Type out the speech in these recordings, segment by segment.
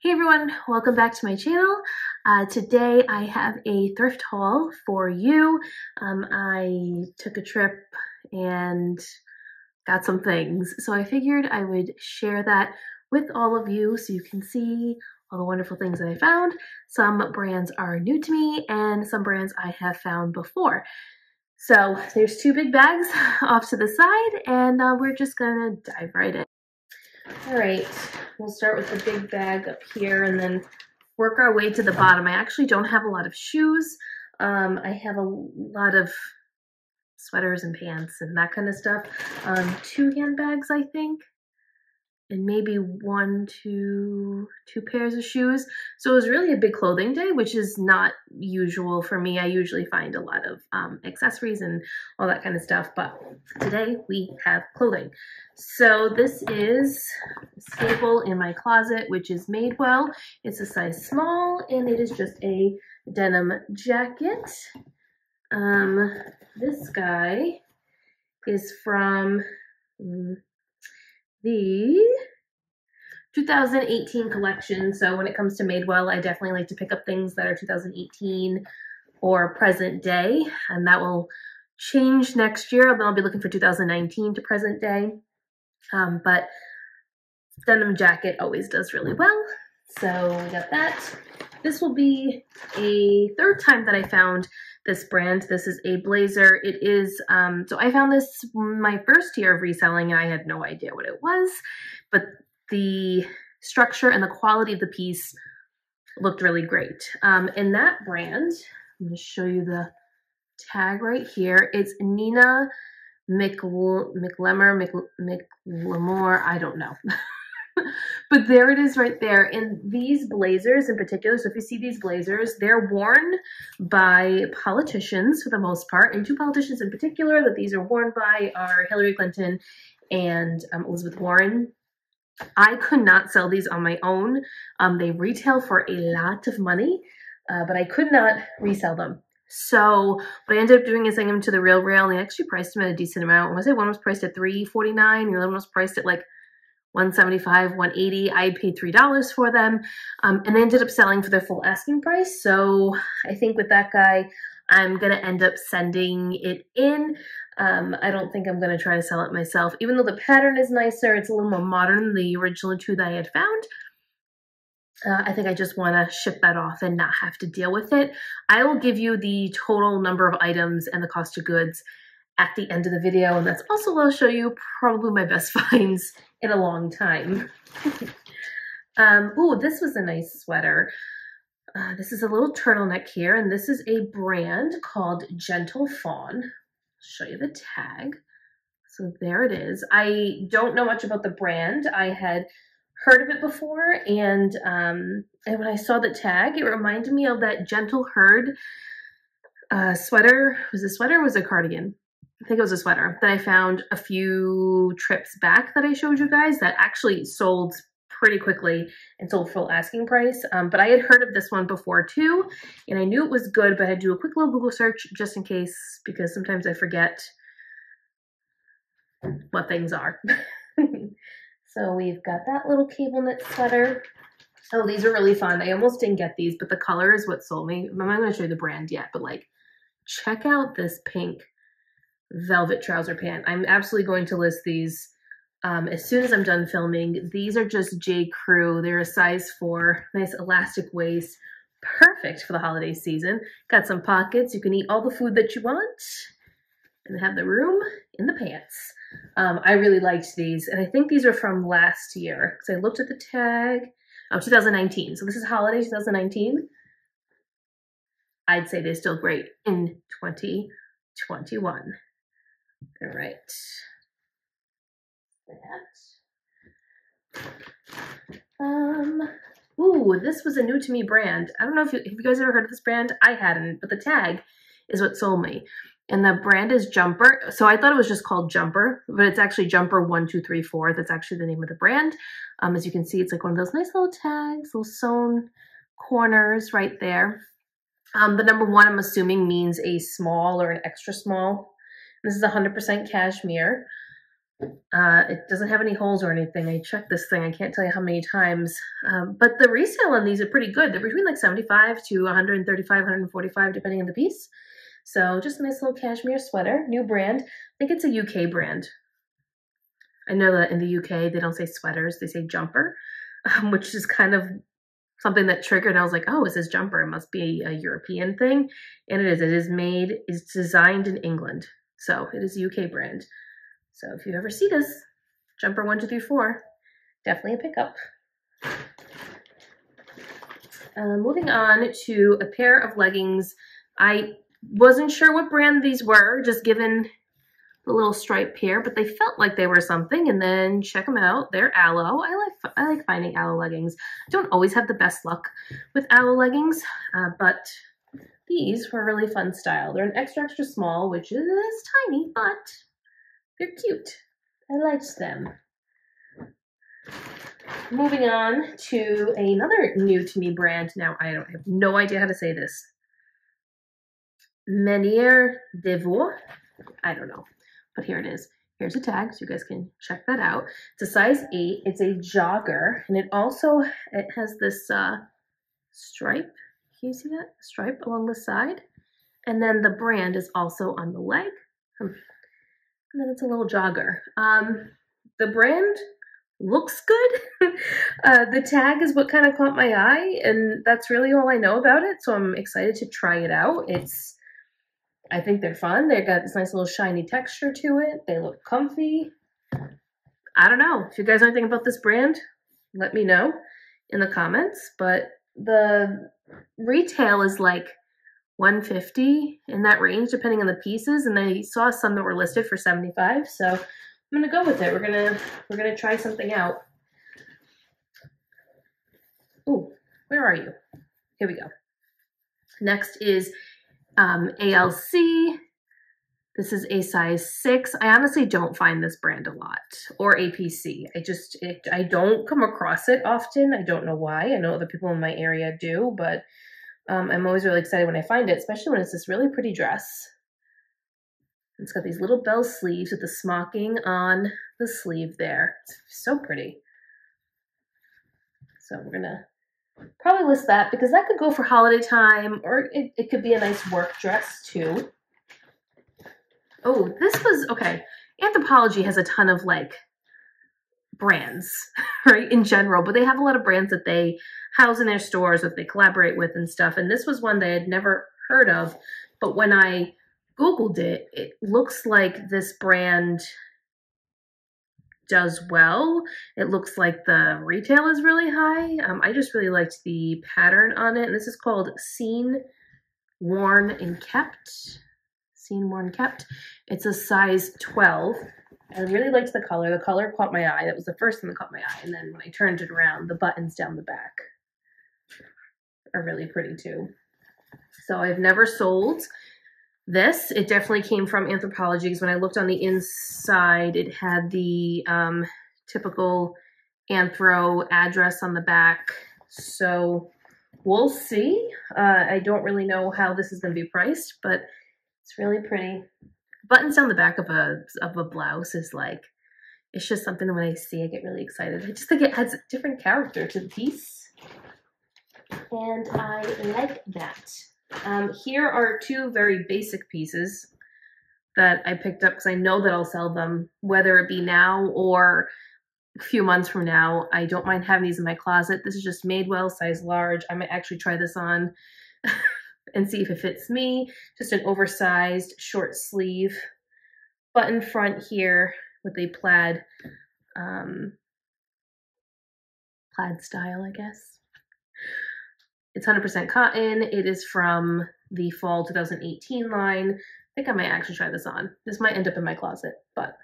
Hey everyone, welcome back to my channel. Today I have a thrift haul for you. I took a trip and got some things, so I figured I would share that with all of you so you can see all the wonderful things that I found. Some brands are new to me and some brands I have found before. So there's two big bags off to the side and we're just gonna dive right in. All right, we'll start with the big bag up here and then work our way to the bottom. I actually don't have a lot of shoes. I have a lot of sweaters and pants and that kind of stuff. Two handbags, I think, and maybe two pairs of shoes. So it was really a big clothing day, which is not usual for me. I usually find a lot of accessories and all that kind of stuff, but today we have clothing. So this is a staple in my closet, which is Madewell. It's a size small, and it is just a denim jacket. This guy is from the 2018 collection. So when it comes to Madewell, I definitely like to pick up things that are 2018 or present day, and that will change next year. I'll be looking for 2019 to present day. But denim jacket always does really well. So we got that. This will be a third time that I found this brand. This is a blazer. It is, so I found this my first year of reselling and I had no idea what it was, but the structure and the quality of the piece looked really great. And that brand, I'm going to show you the tag right here. It's Nina McLemore, I don't know. But there it is right there. And these blazers in particular, so if you see these blazers, they're worn by politicians for the most part. And two politicians in particular that these are worn by are Hillary Clinton and Elizabeth Warren. I could not sell these on my own. They retail for a lot of money, but I could not resell them. So what I ended up doing is I went to The Real Real, and they actually priced them at a decent amount. I want to say one was priced at $3.49, the other one was priced at like $175, $180. I paid $3 for them, and they ended up selling for their full asking price. So I think with that guy, I'm going to end up sending it in. I don't think I'm going to try to sell it myself. Even though the pattern is nicer, it's a little more modern than the original two that I had found. I think I just want to ship that off and not have to deal with it. I will give you the total number of items and the cost of goods at the end of the video, and that's also where I'll show you probably my best finds in a long time. Oh, this was a nice sweater. This is a little turtleneck here, and this is a brand called Gentle Fawn. I'll show you the tag. So there it is. I don't know much about the brand. I had heard of it before, and when I saw the tag, it reminded me of that Gentle Herd sweater. Was it a sweater or was it a cardigan? I think it was a sweater that I found a few trips back that I showed you guys that actually sold pretty quickly and sold full asking price. But I had heard of this one before too, and I knew it was good, but I do a quick little Google search just in case, because sometimes I forget what things are. So we've got that little cable knit sweater. Oh, these are really fun. I almost didn't get these, but the color is what sold me. I'm not going to show you the brand yet, but like, check out this pink velvet trouser pant. I'm absolutely going to list these as soon as I'm done filming. These are just J. Crew. They're a size 4, nice elastic waist, perfect for the holiday season. Got some pockets. You can eat all the food that you want and have the room in the pants. I really liked these, and I think these are from last year because I looked at the tag. Oh, 2019. So this is holiday 2019. I'd say they're still great in 2021. All right. That. Ooh, this was a new to me brand. I don't know if you guys ever heard of this brand. I hadn't, but the tag is what sold me. And the brand is Jumper. So I thought it was just called Jumper, but it's actually Jumper1234. That's actually the name of the brand. As you can see, it's like one of those nice little tags, little sewn corners right there. The number 1, I'm assuming, means a small or an extra small. This is 100% cashmere. It doesn't have any holes or anything. I checked this thing, I can't tell you how many times. But the resale on these are pretty good. They're between like 75 to 135, 145, depending on the piece. So just a nice little cashmere sweater, new brand. I think it's a UK brand. I know that in the UK, they don't say sweaters, they say jumper, which is kind of something that triggered. I was like, oh, it says jumper. It must be a European thing. And it is made, it's designed in England. So it is a UK brand. So if you ever see this, Jumper1234, definitely a pickup. Moving on to a pair of leggings. I wasn't sure what brand these were, just given the little stripe here, but they felt like they were something, and then check them out. They're Alo. I like finding Alo leggings. I don't always have the best luck with Alo leggings, but these were a really fun style. They're an extra, extra small, which is tiny, but they're cute. I liked them. Moving on to another new to me brand. Now, I have no idea how to say this. Manière de Voir. I don't know, but here it is. Here's a tag, so you guys can check that out. It's a size 8. It's a jogger, and it has this stripe. Can you see that stripe along the side? And then the brand is also on the leg. And then it's a little jogger. The brand looks good. The tag is what kind of caught my eye, and that's really all I know about it, so I'm excited to try it out. I think they're fun. They've got this nice little shiny texture to it. They look comfy. I don't know. If you guys know anything about this brand, let me know in the comments. But the retail is like $150 in that range, depending on the pieces, and I saw some that were listed for $75, so I'm gonna go with it. We're gonna try something out. Oh, where are you? Here we go. Next is ALC. This is a size 6. I honestly don't find this brand a lot, or APC. I don't come across it often. I don't know why. I know other people in my area do, but I'm always really excited when I find it, especially when it's this really pretty dress. It's got these little bell sleeves with the smocking on the sleeve there. It's so pretty. So we're gonna probably list that because that could go for holiday time, or it could be a nice work dress too. Oh, this was, okay. Anthropologie has a ton of like brands, right, in general, but they have a lot of brands that they house in their stores that they collaborate with and stuff, and this was one they had never heard of, but when I googled it, it looks like this brand does well. It looks like the retail is really high. I just really liked the pattern on it, and this is called Seen, Worn, and Kept. Seen, Worn, Kept. It's a size 12. I really liked the color. The color caught my eye. That was the first thing that caught my eye. And then when I turned it around, the buttons down the back are really pretty too. So I've never sold this. It definitely came from Anthropologie, because when I looked on the inside, it had the typical Anthro address on the back. So we'll see. I don't really know how this is going to be priced, but it's really pretty. Buttons down the back of a blouse is like, it's just something that when I see, I get really excited. I just think it adds a different character to the piece, and I like that. Here are two very basic pieces that I picked up because I know that I'll sell them, whether it be now or a few months from now. I don't mind having these in my closet. This is just Madewell, size large. I might actually try this on and see if it fits me. Just an oversized short sleeve, button front here with a plaid, plaid style, I guess. It's 100% cotton. It is from the fall 2018 line. I think I might actually try this on. This might end up in my closet, but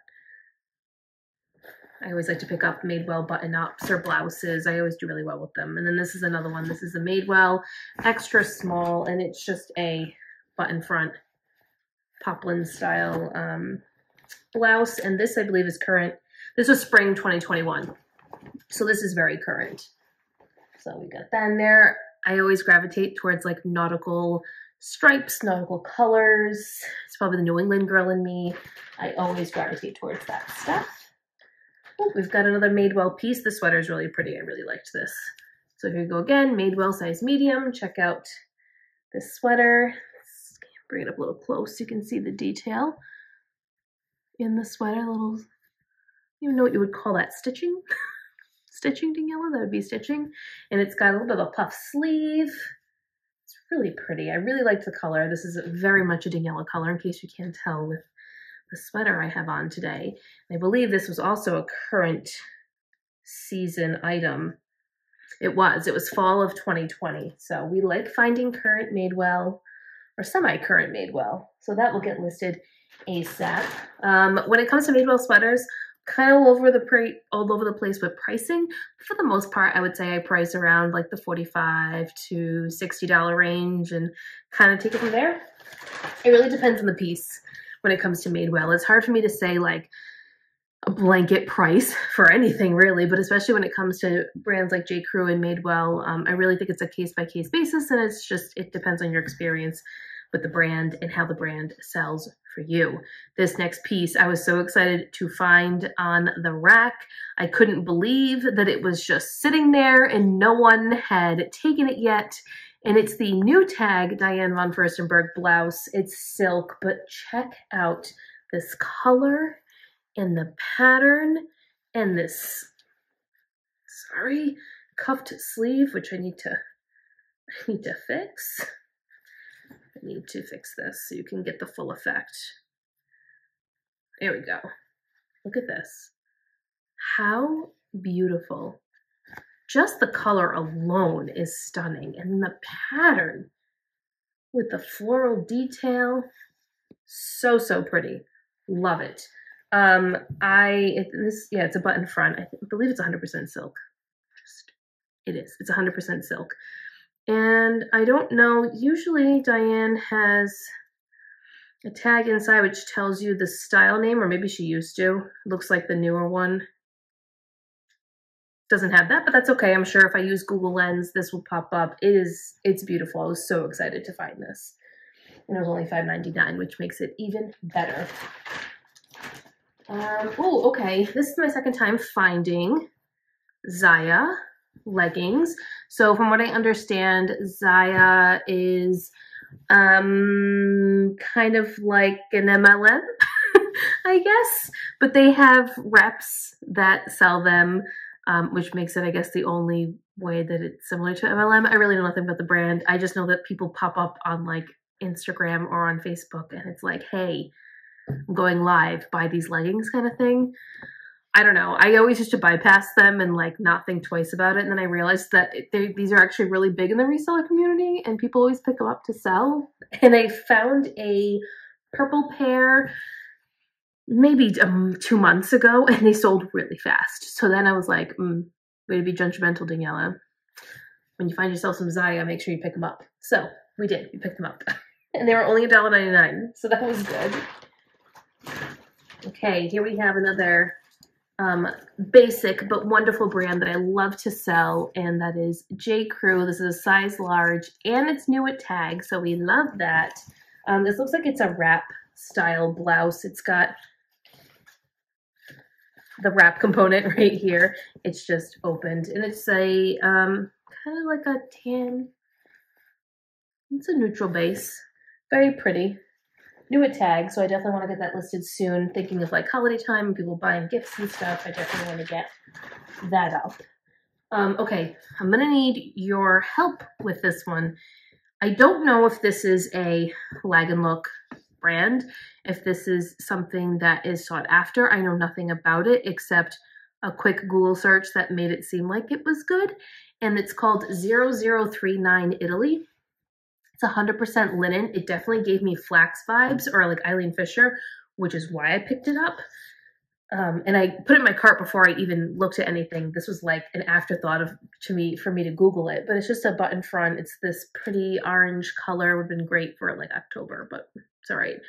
I always like to pick up Madewell button-ups or blouses. I always do really well with them. And then this is another one. This is a Madewell extra small, and it's just a button front poplin style blouse. And this, I believe, is current. This was spring 2021. So this is very current. So we got that in there. I always gravitate towards like nautical stripes, nautical colors. It's probably the New England girl in me. I always gravitate towards that stuff. Oh, we've got another Madewell piece. This sweater is really pretty. I really liked this. So here you go again, Madewell size medium. Check out this sweater. Let's bring it up a little close. You can see the detail in the sweater. A little, I don't even know what you would call that, stitching? Stitching, Daniela? That would be stitching. And it's got a little bit of a puff sleeve. It's really pretty. I really liked the color. This is very much a Daniela color, in case you can't tell with the sweater I have on today. And I believe this was also a current season item. It was fall of 2020. So we like finding current Madewell or semi-current Madewell. So that will get listed ASAP. When it comes to Madewell sweaters, kind of all over the place with pricing. For the most part, I would say I price around like the $45 to $60 range and kind of take it from there. It really depends on the piece when it comes to Madewell. It's hard for me to say like a blanket price for anything really, but especially when it comes to brands like J. Crew and Madewell, I really think it's a case-by-case basis, and it's just, it depends on your experience with the brand and how the brand sells for you. This next piece I was so excited to find on the rack. I couldn't believe that it was just sitting there and no one had taken it yet. And it's the new tag Diane von Furstenberg blouse. It's silk, but check out this color and the pattern and this, sorry, cuffed sleeve, which I need to fix. I need to fix this so you can get the full effect. There we go. Look at this. How beautiful. Just the color alone is stunning. And the pattern with the floral detail, so, so pretty. Love it. It's a button front. I believe it's 100% silk. It's 100% silk. And I don't know, usually Diane has a tag inside which tells you the style name, or maybe she used to. Looks like the newer one doesn't have that, but that's okay. I'm sure if I use Google Lens, this will pop up. It's beautiful. I was so excited to find this. And it was only $5.99, which makes it even better. Oh, okay. This is my second time finding Zaya leggings. So from what I understand, Zaya is kind of like an MLM, I guess, but they have reps that sell them, which makes it, I guess, the only way that it's similar to MLM. I really know nothing about the brand. I just know that people pop up on like Instagram or on Facebook and it's like, hey, I'm going live, buy these leggings kind of thing. I don't know. I always used to bypass them and like not think twice about it. And then I realized that these are actually really big in the reseller community and people always pick them up to sell. And I found a purple pair maybe 2 months ago and they sold really fast. So then I was like, way to be judgmental, Daniela. When you find yourself some Zaya, make sure you pick them up. So we did. We picked them up. And they were only $1.99. So that was good. Okay, here we have another basic but wonderful brand that I love to sell, and that is J. Crew. This is a size large and it's new at tag, so we love that. This looks like it's a wrap style blouse. It's got the wrap component right here. It's just opened and it's a kind of like a tan, it's a neutral base, very pretty. New at tag, so I definitely want to get that listed soon. Thinking of like holiday time and people buying gifts and stuff, I definitely want to get that up. Okay, I'm gonna need your help with this one. I don't know if this is a lag and look brand, if this is something that is sought after. I know nothing about it except a quick Google search that made it seem like it was good, and it's called 0039 Italy. It's 100% linen. It definitely gave me flax vibes or like Eileen Fisher, which is why I picked it up. And I put it in my cart before I even looked at anything. This was like an afterthought for me to Google it, but it's just a button front. It's this pretty orange color. Would have been great for like October, but it's all right.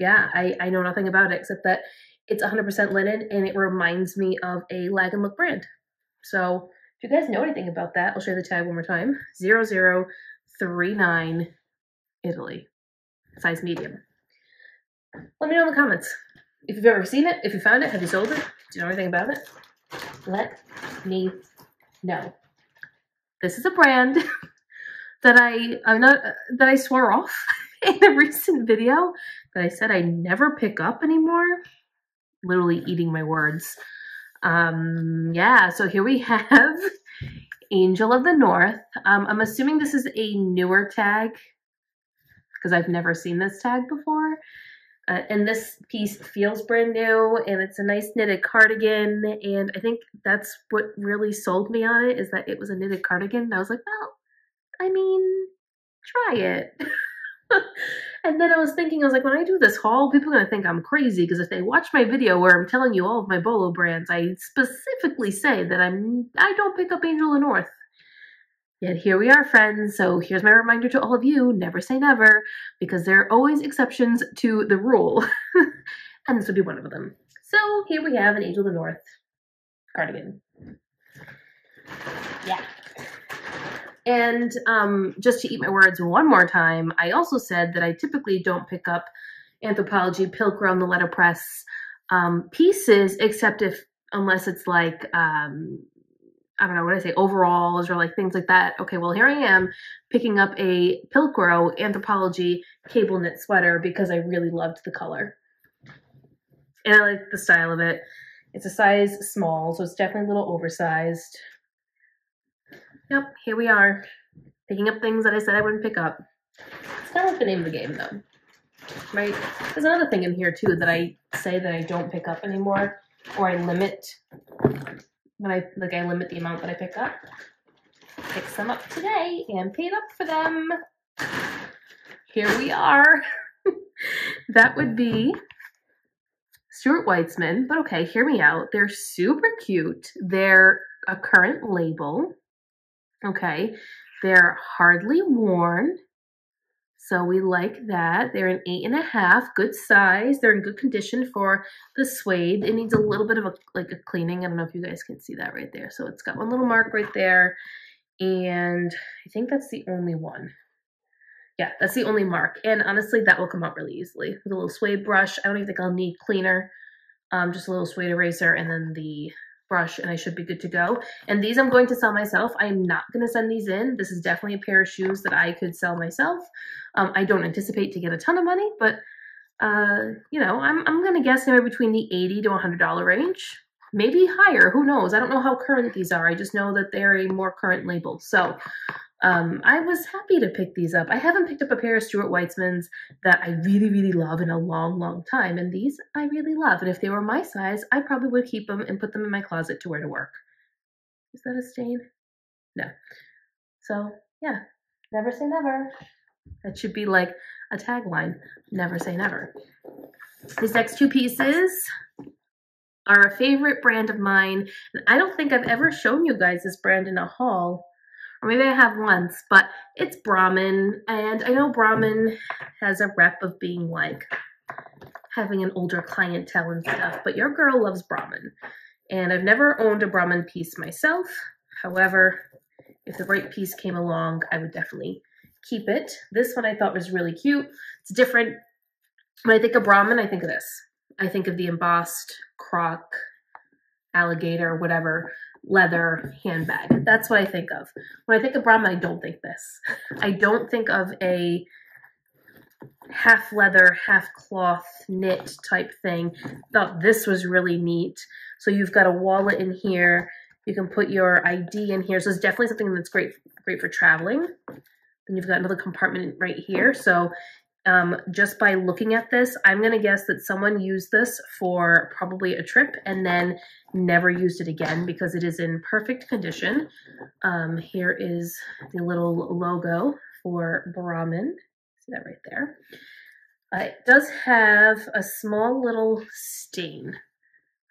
Yeah, I know nothing about it except that it's 100% linen and it reminds me of a lag and look brand. So if you guys know anything about that, I'll share the tag one more time. 0039 Italy, size medium. Let me know in the comments. If you've ever seen it, if you found it, have you sold it? Do you know anything about it? Let me know. This is a brand that I swore off in a recent video that I said I never pick up anymore. Literally eating my words. Yeah, so here we have Angel of the North. I'm assuming this is a newer tag because I've never seen this tag before. And this piece feels brand new, and it's a nice knitted cardigan, and I think that's what really sold me on it, is that it was a knitted cardigan, and I was like, well, I mean, try it. And then I was thinking, I was like, when I do this haul, people are going to think I'm crazy, because if they watch my video where I'm telling you all of my Bolo brands, I specifically say that I don't pick up Angel of the North. Yet here we are, friends, so here's my reminder to all of you, never say never, because there are always exceptions to the rule, and this would be one of them. So here we have an Angel of the North cardigan. Yeah. And just to eat my words one more time, I also said that I typically don't pick up Anthropologie, Pilcrow, and the letterpress pieces, except unless it's like... I don't know, what I say, overalls or like things like that. Okay, well, here I am picking up a Pilcrow Anthropologie cable knit sweater because I really loved the color. And I like the style of it. It's a size small, so it's definitely a little oversized. Yep, here we are, picking up things that I said I wouldn't pick up. It's kind of like the name of the game, though, right? There's another thing in here, too, that I say that I don't pick up anymore, or I limit... When I limit the amount that I pick up. Pick some up today and paid up for them. Here we are. That would be Stuart Weitzman. But okay, hear me out. They're super cute. They're a current label. Okay. They're hardly worn. So we like that. They're an 8.5, good size. They're in good condition for the suede. It needs a little bit of a cleaning. I don't know if you guys can see that right there. So it's got one little mark right there. And I think that's the only one. Yeah, that's the only mark. And honestly, that will come out really easily. With a little suede brush. I don't even think I'll need cleaner. Just a little suede eraser and then the brush, and I should be good to go. And these I'm going to sell myself. I'm not going to send these in. This is definitely a pair of shoes that I could sell myself. I don't anticipate to get a ton of money, but you know, I'm going to guess anywhere between the $80 to $100 range, maybe higher. Who knows? I don't know how current these are. I just know that they're a more current label. So I was happy to pick these up. I haven't picked up a pair of Stuart Weitzmans that I really, really love in a long, long time. And these I really love. And if they were my size, I probably would keep them and put them in my closet to wear to work. Is that a stain? No. So, yeah. Never say never. That should be like a tagline. Never say never. These next two pieces are a favorite brand of mine. And I don't think I've ever shown you guys this brand in a haul. Or maybe I have once, but it's Brahmin, and I know Brahmin has a rep of being like having an older clientele and stuff, but your girl loves Brahmin, and I've never owned a Brahmin piece myself. However, if the right piece came along, I would definitely keep it. This one I thought was really cute. It's different. When I think of Brahmin, I think of this. I think of the embossed croc, alligator, whatever, leather handbag. That's what I think of. When I think of Brahmin, I don't think this. I don't think of a half leather, half cloth knit type thing. Thought this was really neat. So you've got a wallet in here. You can put your ID in here. So it's definitely something that's great for traveling. Then you've got another compartment right here. So just by looking at this, I'm going to guess that someone used this for probably a trip and then never used it again because it is in perfect condition. Here is the little logo for Brahmin. See that right there? It does have a small little stain.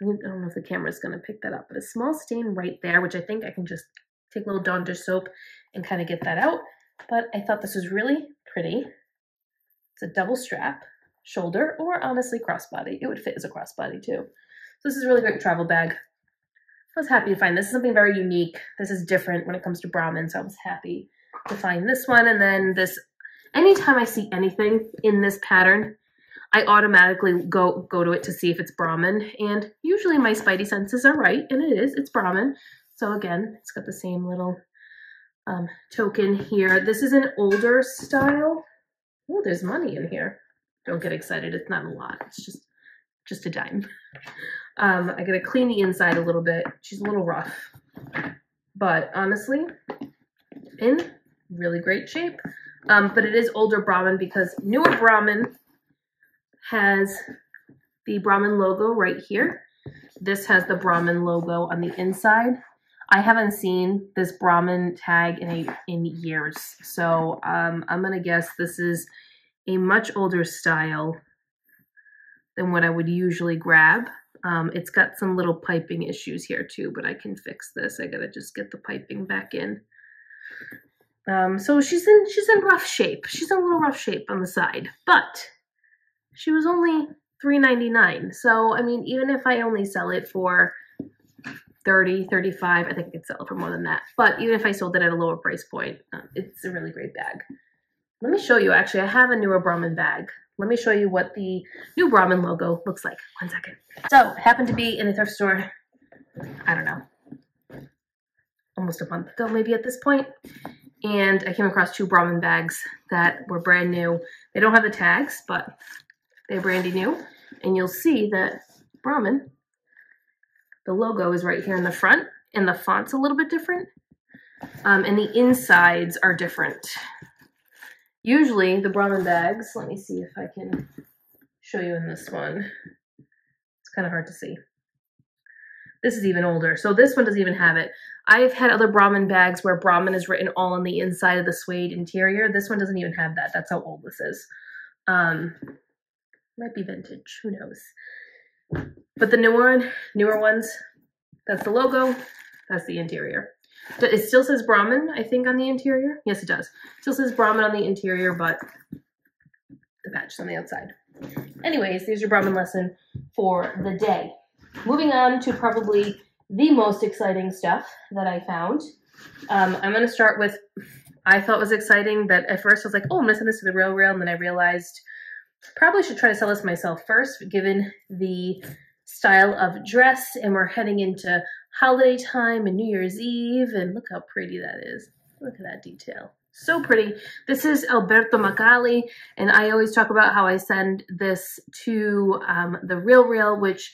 I don't know if the camera is going to pick that up, but a small stain right there, which I think I can just take a little Dawn dish soap and kind of get that out. But I thought this was really pretty. It's a double strap, shoulder, or honestly crossbody. It would fit as a crossbody too. So this is a really great travel bag. I was happy to find this. This is something very unique. This is different when it comes to Brahmin, so I was happy to find this one. And then this, anytime I see anything in this pattern, I automatically go to it to see if it's Brahmin, and usually my spidey senses are right, and it is, it's Brahmin. So again, it's got the same little token here. This is an older style. Oh, there's money in here. Don't get excited, it's not a lot, it's just a dime. I gotta clean the inside a little bit. She's a little rough, but honestly, in really great shape. But it is older Brahmin, because newer Brahmin has the Brahmin logo right here. This has the Brahmin logo on the inside. I haven't seen this Brahmin tag in years, so I'm gonna guess this is a much older style than what I would usually grab. It's got some little piping issues here too, but I can fix this. I gotta just get the piping back in. So she's in rough shape. She's in a little rough shape on the side, but she was only $3.99. So I mean, even if I only sell it for $30, $35, I think I could sell it for more than that. But even if I sold it at a lower price point, it's a really great bag. Let me show you. Actually, I have a newer Brahmin bag. Let me show you what the new Brahmin logo looks like. 1 second. So, happened to be in a thrift store, I don't know, almost a month ago maybe at this point. And I came across two Brahmin bags that were brand new. They don't have the tags, but they're brandy new. And you'll see that Brahmin, the logo is right here in the front, and the font's a little bit different. And the insides are different. Usually the Brahmin bags, let me see if I can show you in this one. It's kind of hard to see. This is even older, so this one doesn't even have it. I've had other Brahmin bags where Brahmin is written all on the inside of the suede interior. This one doesn't even have that. That's how old this is. Might be vintage, who knows. But the newer ones, that's the logo, that's the interior. It still says Brahmin, I think, on the interior. Yes, it does. It still says Brahmin on the interior, but the badge is on the outside. Anyways, there's your Brahmin lesson for the day. Moving on to probably the most exciting stuff that I found. I'm going to start with, I thought was exciting, that at first I was like, oh, I'm going to send this to The Real Real, and then I realized probably should try to sell this myself first, given the style of dress, and we're heading into holiday time and New Year's Eve, and look how pretty that is. Look at that detail. So pretty. This is Alberta Makali, and I always talk about how I send this to The Real Real, which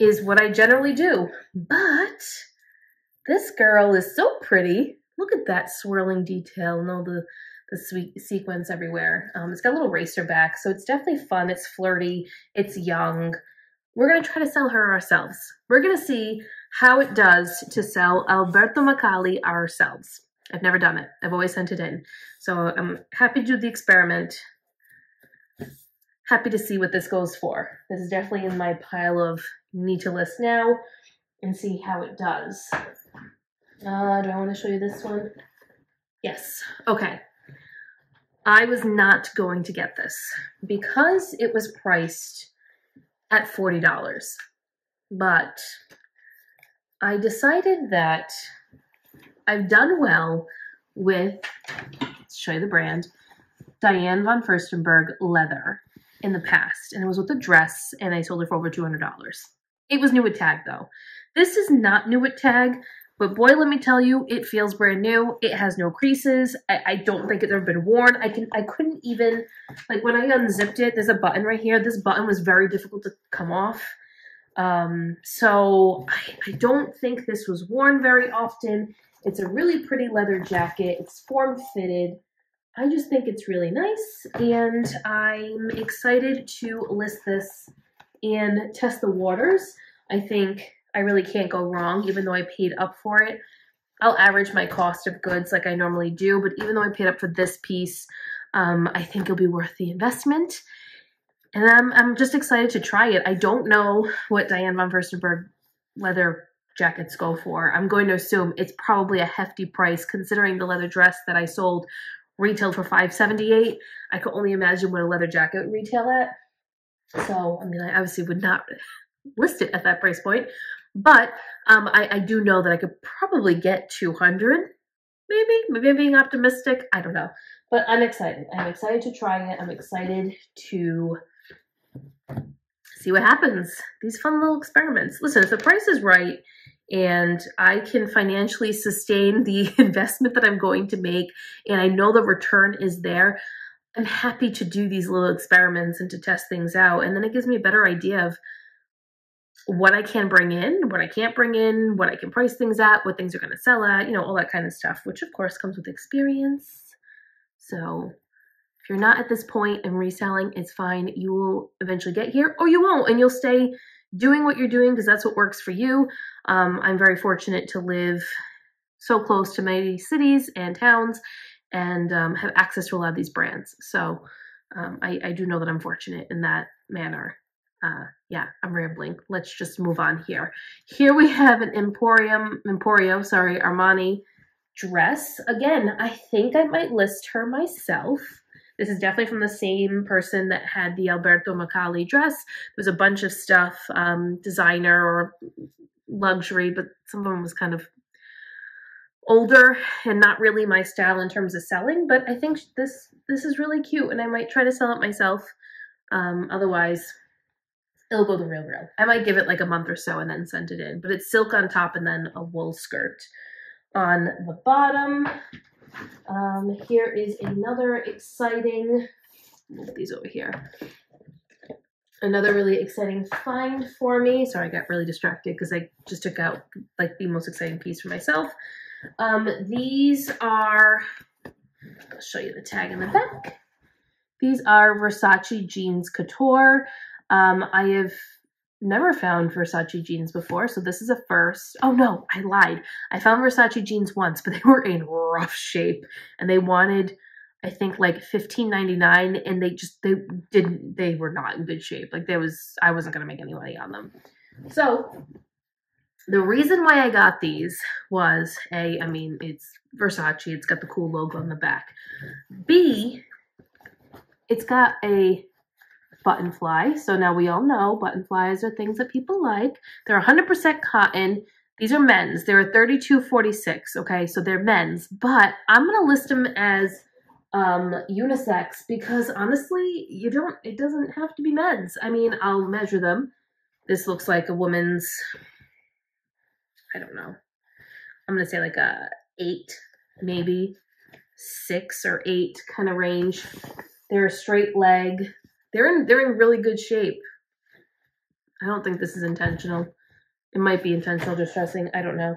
is what I generally do. But this girl is so pretty. Look at that swirling detail and all the sweet sequins everywhere. It's got a little racer back, so it's definitely fun. It's flirty. It's young. We're going to try to sell her ourselves. We're going to see how it does to sell Alberta Makali ourselves. I've never done it. I've always sent it in. So I'm happy to do the experiment. Happy to see what this goes for. This is definitely in my pile of need to list now and see how it does. Do I want to show you this one? Yes. Okay. I was not going to get this because it was priced at $40, but I decided that I've done well with, let's show you the brand, Diane von Furstenberg leather in the past, and it was with a dress, and I sold it for over $200. It was new with tag though. This is not new with tag, but boy, let me tell you, it feels brand new. It has no creases. I don't think it's ever been worn. I couldn't even, like when I unzipped it, there's a button right here. This button was very difficult to come off. So I don't think this was worn very often. It's a really pretty leather jacket. It's form-fitted. I just think it's really nice, and I'm excited to list this and test the waters. I think I really can't go wrong, even though I paid up for it. I'll average my cost of goods like I normally do, but even though I paid up for this piece, I think it'll be worth the investment. And I'm just excited to try it. I don't know what Diane von Furstenberg leather jackets go for. I'm going to assume it's probably a hefty price, considering the leather dress that I sold retailed for $578. I could only imagine what a leather jacket would retail at. So, I mean, I obviously would not list it at that price point. But I do know that I could probably get 200, maybe I'm being optimistic. I don't know, but I'm excited. I'm excited to try it. I'm excited to see what happens. These fun little experiments. Listen, if the price is right and I can financially sustain the investment that I'm going to make and I know the return is there, I'm happy to do these little experiments and to test things out. And then it gives me a better idea of what I can bring in, what I can't bring in, what I can price things at, what things are going to sell at, you know, all that kind of stuff, which of course comes with experience. So if you're not at this point and reselling, it's fine. You will eventually get here, or you won't, and you'll stay doing what you're doing because that's what works for you. I'm very fortunate to live so close to many cities and towns and have access to a lot of these brands. So I do know that I'm fortunate in that manner. Yeah, I'm rambling. Let's just move on here. Here we have an Armani dress. Again, I think I might list her myself. This is definitely from the same person that had the Alberta Makali dress. There was a bunch of stuff, designer or luxury, but some of them was kind of older and not really my style in terms of selling. But I think this is really cute, and I might try to sell it myself. Otherwise, it'll go The Real Real. I might give it like a month or so and then send it in. But it's silk on top and then a wool skirt on the bottom. Here is another exciting, move these over here. Another really exciting find for me. Sorry, I got really distracted because I just took out like the most exciting piece for myself. These are, I'll show you the tag in the back. These are Versace Jeans Couture. I have never found Versace jeans before, so this is a first. Oh no, I lied. I found Versace jeans once, but they were in rough shape, and they wanted, I think, like $15.99, and they were not in good shape. Like I wasn't gonna make any money on them. So the reason why I got these was A, I mean, it's Versace. It's got the cool logo on the back. B, it's got a button fly. So now we all know button flies are things that people like. They're 100% cotton. These are men's. They're a 3246. Okay, so they're men's, but I'm gonna list them as unisex because honestly, it doesn't have to be men's. I mean, I'll measure them. This looks like a woman's, I don't know. I'm gonna say like a 8, maybe 6 or 8 kind of range. They're a straight leg. They're in really good shape. I don't think this is intentional. It might be intentional distressing. I don't know.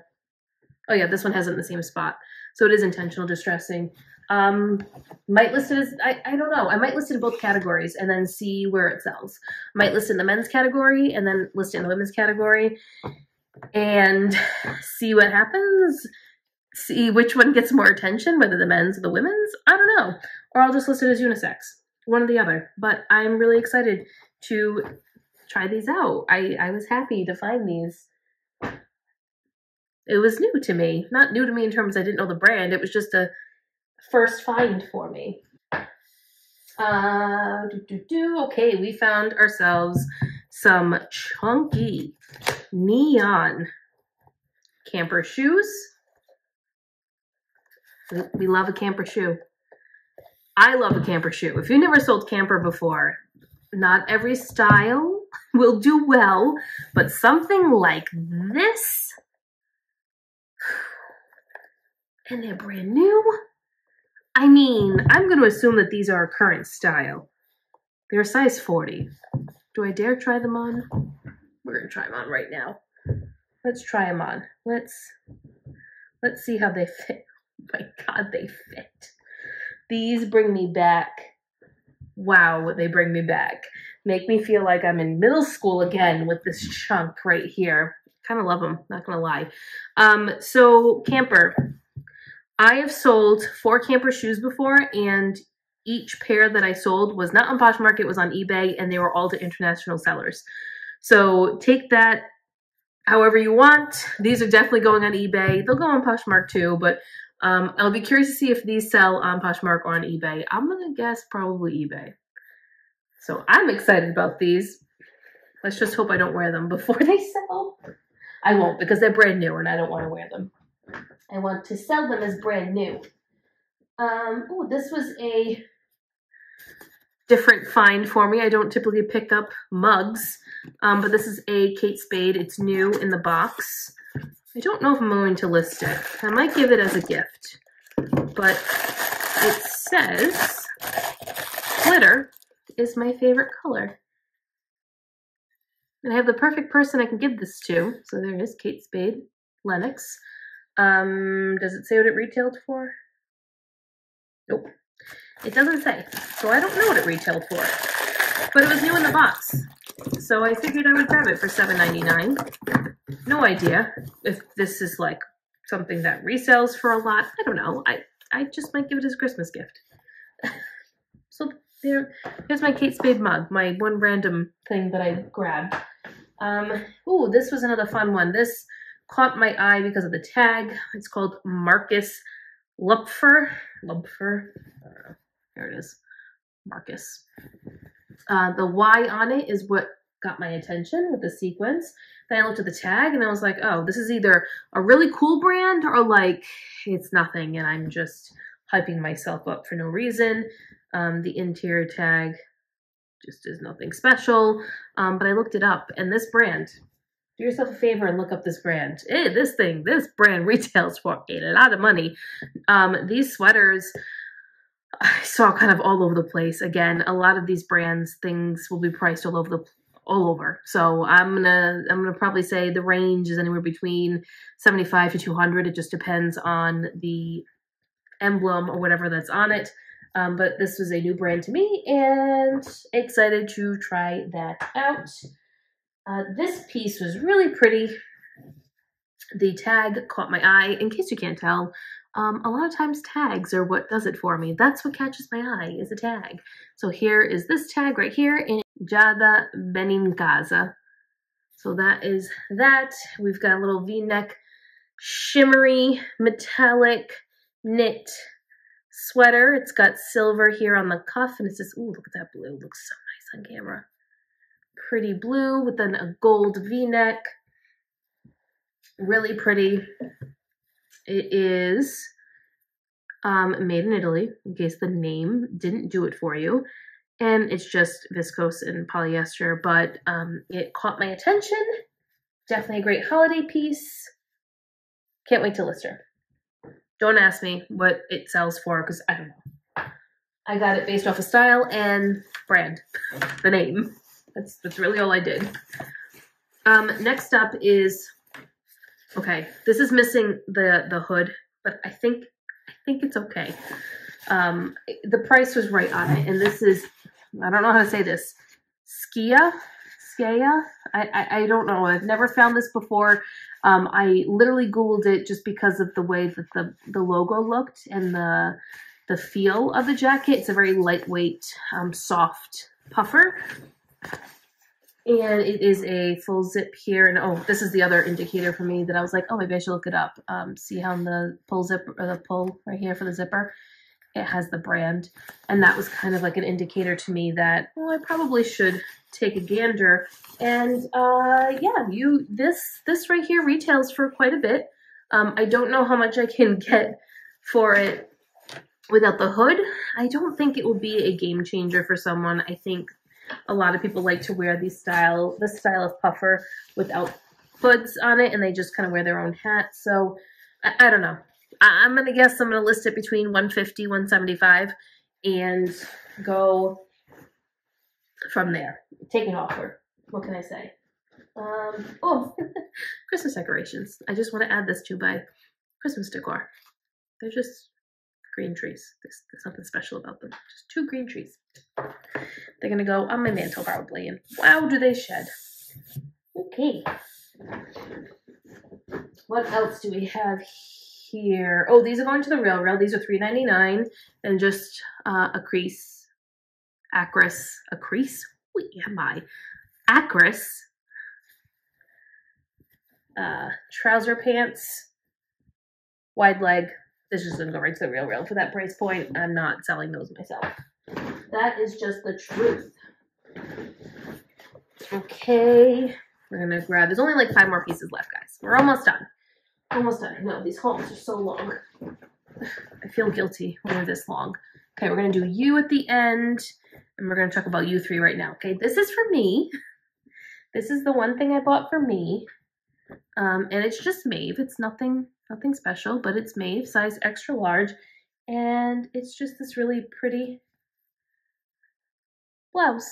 Oh yeah, this one has it in the same spot. So it is intentional distressing. Might list it as, I don't know. I might list it in both categories and then see where it sells. Might list it in the men's category and then list it in the women's category and see what happens. See which one gets more attention, whether the men's or the women's. I don't know. Or I'll just list it as unisex. One or the other, but I'm really excited to try these out. I was happy to find these. It was new to me. Not new to me in terms I didn't know the brand. It was just a first find for me. Okay, we found ourselves some chunky neon camper shoes. We love a camper shoe. I love a camper shoe. If you've never sold camper before, not every style will do well, but something like this, and they're brand new. I mean, I'm going to assume that these are our current style. They're a size 40. Do I dare try them on? We're going to try them on right now. Let's try them on. Let's see how they fit. Oh my God, they fit. These bring me back. Wow, they bring me back. Make me feel like I'm in middle school again with this chunk right here. Kind of love them, not gonna lie. So camper, I have sold 4 camper shoes before, and each pair that I sold was not on Poshmark, it was on eBay, and they were all to international sellers. So take that however you want. These are definitely going on eBay. They'll go on Poshmark too, but I'll be curious to see if these sell on Poshmark or on eBay. I'm going to guess probably eBay. So I'm excited about these. Let's just hope I don't wear them before they sell. I won't because they're brand new and I don't want to wear them. I want to sell them as brand new. Oh, this was a different find for me. I don't typically pick up mugs, but this is a Kate Spade. It's new in the box. I don't know if I'm going to list it. I might give it as a gift, but it says glitter is my favorite color. And I have the perfect person I can give this to. So there it is, Kate Spade, Lenox. Does it say what it retailed for? Nope. It doesn't say. So I don't know what it retailed for. But it was new in the box. So I figured I would grab it for $7.99. No idea if this is like something that resells for a lot. I don't know. I just might give it as a Christmas gift. So there's my Kate Spade mug, my one random thing that I grabbed. Ooh, this was another fun one. This caught my eye because of the tag. It's called Marcus Lupfer. Lupfer. I don't know. There it is. Marcus. The Y on it is what got my attention with the sequence. Then I looked at the tag and I was like, oh, this is either a really cool brand or like it's nothing and I'm just hyping myself up for no reason. The interior tag just is nothing special. But I looked it up and this brand, do yourself a favor and look up this brand. Hey, this brand retails for a lot of money. These sweaters I saw kind of all over the place. Again, a lot of these brands, things will be priced all over the So I'm gonna probably say the range is anywhere between 75 to 200. It just depends on the emblem or whatever that's on it. But this was a new brand to me and excited to try that out. This piece was really pretty. The tag caught my eye. In case you can't tell, a lot of times tags are what does it for me. That's what catches my eye is a tag. So here is this tag right here in Giada Benincasa. So that is that. We've got a little V-neck, shimmery, metallic knit sweater. It's got silver here on the cuff, and it's just, ooh, look at that blue. It looks so nice on camera. Pretty blue with then a gold V-neck. Really pretty. It is made in Italy, in case the name didn't do it for you. And it's just viscose and polyester, but it caught my attention. Definitely a great holiday piece. Can't wait to list her. Don't ask me what it sells for, because I don't know. I got it based off of style and brand, the name. That's really all I did. Next up is, okay, this is missing the hood, but I think it's okay. The price was right on it, and this is, I don't know how to say this, Skia, I don't know, I've never found this before. I literally Googled it just because of the way that the logo looked and the feel of the jacket. It's a very lightweight, soft puffer, and it is a full zip here, and oh, this is the other indicator for me that I was like, oh, maybe I should look it up. See how the pull zip, or the pull right here for the zipper, it has the brand, and that was kind of like an indicator to me that, well, I probably should take a gander. And yeah, this right here retails for quite a bit. I don't know how much I can get for it without the hood. I don't think it will be a game changer for someone. I think a lot of people like to wear this style of puffer without hoods on it, and they just kind of wear their own hat. So I don't know. I'm going to guess I'm going to list it between 150, 175 and go from there. Take it offer. What can I say? Oh, Christmas decorations. I just want to add this to my Christmas decor. They're just green trees. There's nothing special about them. Just two green trees. They're going to go on my mantle probably. And wow, do they shed. Okay. What else do we have here? Oh, these are going to the Real Real. These are $3.99 and just Acris. What am I? Acris trouser pants, wide leg. This is gonna go right to the Real Real for that price point. I'm not selling those myself. That is just the truth. Okay, we're gonna grab. There's only like 5 more pieces left, guys. We're almost done. Almost done. No, these hauls are so long. I feel guilty when they're this long. Okay, we're going to do you at the end. and we're going to talk about you three right now. Okay, this is for me. This is the one thing I bought for me, and it's just Maeve. It's nothing special, but it's Maeve, size extra large, and it's just this really pretty blouse.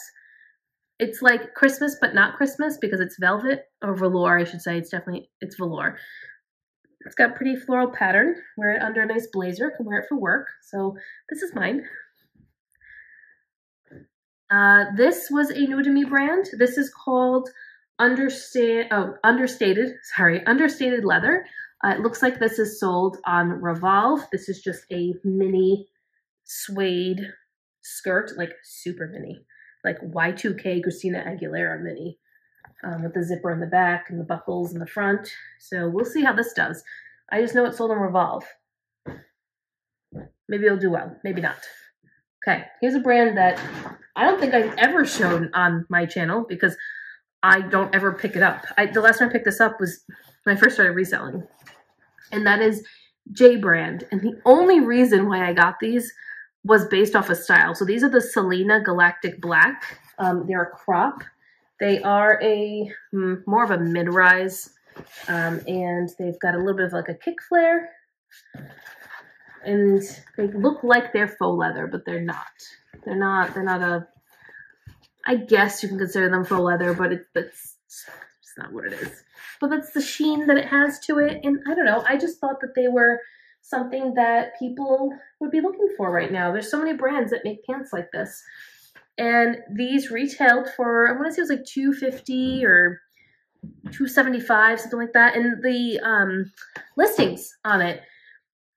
It's like Christmas, but not Christmas, because it's velvet, or velour, I should say. It's definitely, it's velour. It's got pretty floral pattern. Wear it under a nice blazer. Can wear it for work. So this is mine. This was a new to me brand. This is called Understated Leather. It looks like this is sold on Revolve. This is just a mini suede skirt, like super mini, like Y2K Christina Aguilera mini, with the zipper in the back and the buckles in the front. So we'll see how this does. I just know it's sold on Revolve. Maybe it'll do well, maybe not. Okay, here's a brand that I don't think I've ever shown on my channel because I don't ever pick it up. The last time I picked this up was when I first started reselling, and that is J Brand. And the only reason why I got these was based off of style. So these are the Selena Galactic Black. They're a crop. They are a more of a mid-rise, and they've got a little bit of like a kick flare, and they look like they're faux leather, but they're not. I guess you can consider them faux leather, but it's not what it is. But that's the sheen that it has to it, and I don't know. I just thought that they were something that people would be looking for right now. There's so many brands that make pants like this. And these retailed for, I want to say it was like $250 or $275, something like that. And the listings on it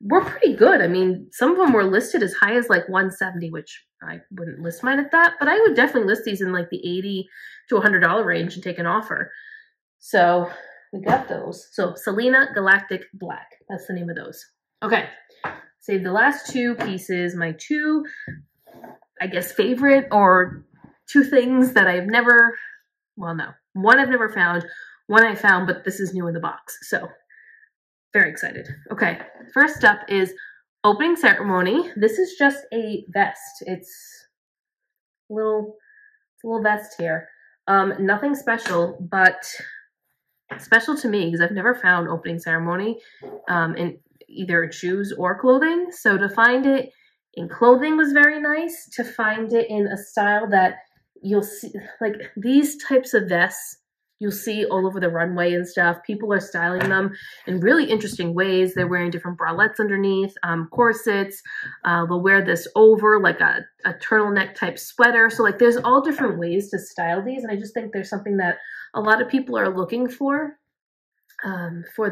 were pretty good. I mean, some of them were listed as high as like $170, which I wouldn't list mine at that, but I would definitely list these in like the $80 to $100 range and take an offer. So we got those. So Selena Galactic Black, that's the name of those. Okay, save the last two pieces, my two, I guess, favorite, or two things that I've never, well, no, one I've never found, one I found, but this is new in the box, so very excited. Okay, first up is Opening Ceremony. This is just a vest. It's a little vest here. Nothing special, but special to me because I've never found Opening Ceremony in either shoes or clothing. So to find it in clothing was very nice. To find it in a style that you'll see, like these types of vests, you'll see all over the runway and stuff. People are styling them in really interesting ways. They're wearing different bralettes underneath, corsets. They'll wear this over like a turtleneck type sweater. So like there's all different ways to style these. And I just think there's something that a lot of people are looking for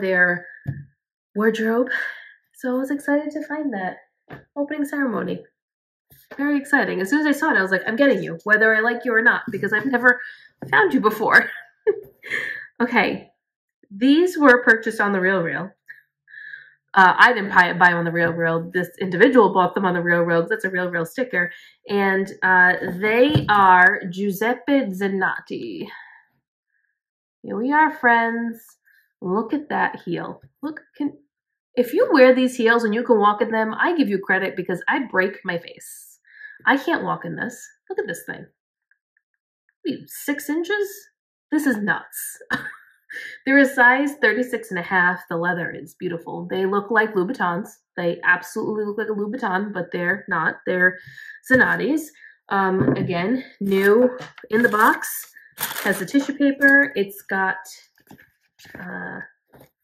their wardrobe. So I was excited to find that. Opening Ceremony. Very exciting. As soon as I saw it, I was like, I'm getting you, whether I like you or not, because I've never found you before. Okay, these were purchased on The Real Real. I didn't buy them on The Real Real. This individual bought them on The Real Real because that's a Real Real sticker. And they are Giuseppe Zanotti. Here we are, friends. Look at that heel. Look, if you wear these heels and you can walk in them, I give you credit because I break my face. I can't walk in this. Look at this thing. Wait, 6 inches? This is nuts. They're a size 36.5. The leather is beautiful. They look like Louboutins. They absolutely look like a Louboutin, but they're not. They're Zanottis. Again, new in the box. Has the tissue paper. It's got...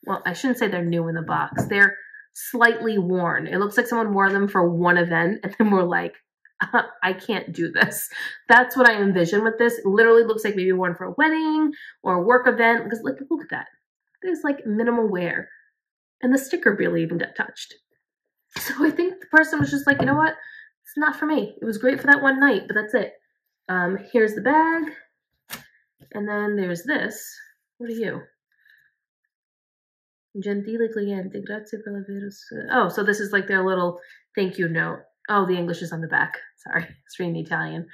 well, I shouldn't say they're new in the box. They're slightly worn. It looks like someone wore them for one event and then we're like, I can't do this. That's what I envision with this. It literally looks like maybe worn for a wedding or a work event. Because look at that. There's like minimal wear. And the sticker barely even got touched. So I think the person was just like, you know what? It's not for me. It was great for that one night, but that's it. Here's the bag. And then there's this. What are you? Gentile cliente, grazie per l'aver. Oh, so this is like their little thank you note. Oh, the English is on the back. Sorry, it's reading the Italian.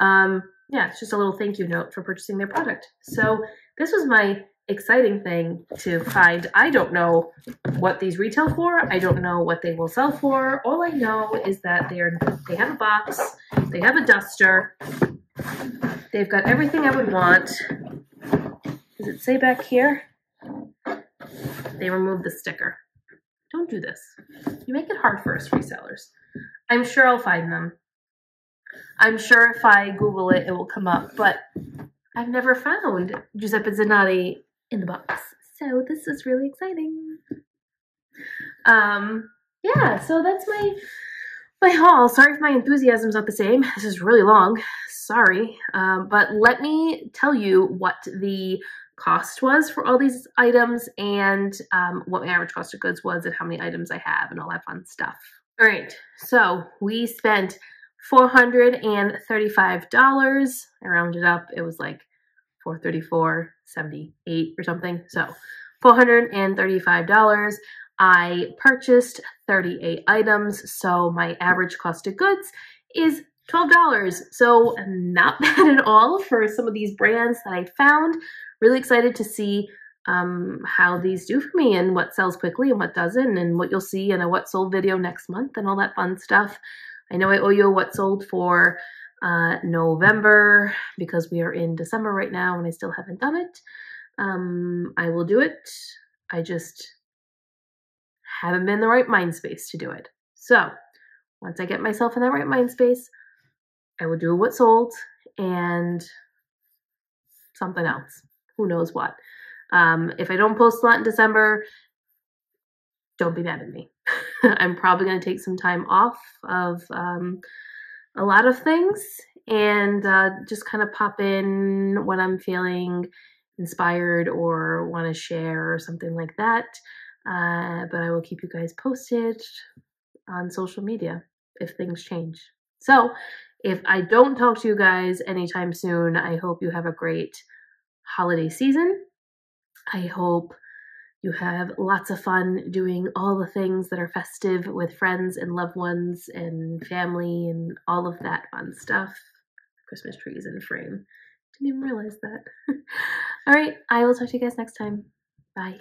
Yeah, it's just a little thank you note for purchasing their product. So this was my exciting thing to find. I don't know what these retail for. I don't know what they will sell for. All I know is that they have a box, they have a duster, they've got everything I would want. Does it say back here? They removed the sticker. Don't do this. You make it hard for us resellers. I'm sure I'll find them. I'm sure if I Google it, it will come up, but I've never found Giuseppe Zanotti in the box. So this is really exciting. Yeah, so that's my haul. Sorry if my enthusiasm's not the same. This is really long. Sorry. But let me tell you what the cost was for all these items and what my average cost of goods was and how many items I have and all that fun stuff. All right, so we spent $435. I rounded up, it was like $434.78 or something. So $435. I purchased 38 items, so my average cost of goods is $12. So not bad at all for some of these brands that I found. Really excited to see how these do for me and what sells quickly and what doesn't and what you'll see in a what sold video next month and all that fun stuff. I know I owe you a what sold for November because we are in December right now and I still haven't done it. I will do it. I just haven't been in the right mind space to do it. So once I get myself in that right mind space, I will do a what sold and something else. Who knows what. If I don't post a lot in December, don't be mad at me. I'm probably going to take some time off of a lot of things and just kind of pop in when I'm feeling inspired or want to share or something like that. But I will keep you guys posted on social media if things change. So if I don't talk to you guys anytime soon, I hope you have a great holiday season. I hope you have lots of fun doing all the things that are festive with friends and loved ones and family and all of that fun stuff. Christmas tree is in frame. Didn't even realize that. All right, I will talk to you guys next time. Bye.